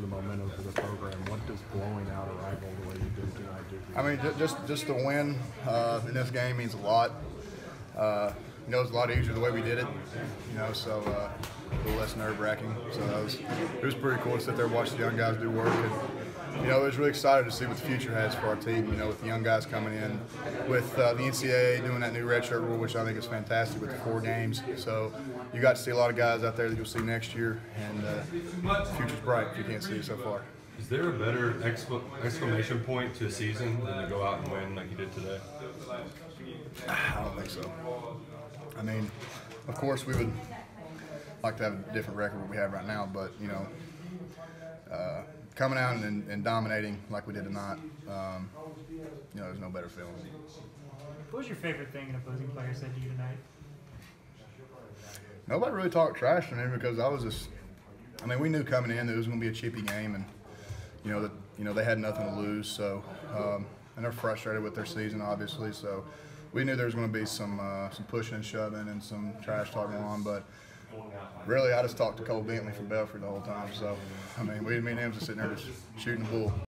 The momentum for the program. What does blowing out a rival the way you did tonight do? I mean, just the win in this game means a lot. You know, it's a lot easier the way we did it. You know, so a little less nerve-wracking. So it was pretty cool to sit there and watch the young guys do work. And, you know, it was really excited to see what the future has for our team. You know, with the young guys coming in, with the NCAA doing that new redshirt rule, which I think is fantastic with the 4 games. So you got to see a lot of guys out there that you'll see next year, and the future's bright if you can't see it so far. Is there a better exclamation point to a season than to go out and win like you did today? I don't think so. I mean, of course we would like to have a different record than we have right now, but, you know, coming out and dominating like we did tonight, you know, there's no better feeling. What was your favorite thing an opposing player said to you tonight? Nobody really talked trash to me because I was just, I mean, we knew coming in that it was going to be a chippy game, and, you know, that, you know, they had nothing to lose, so, and they're frustrated with their season, obviously, so we knew there was going to be some pushing and shoving and some trash talking on, but really I just talked to Cole Bentley from Belfry the whole time, so, I mean, me and him just sitting there just shooting the bull.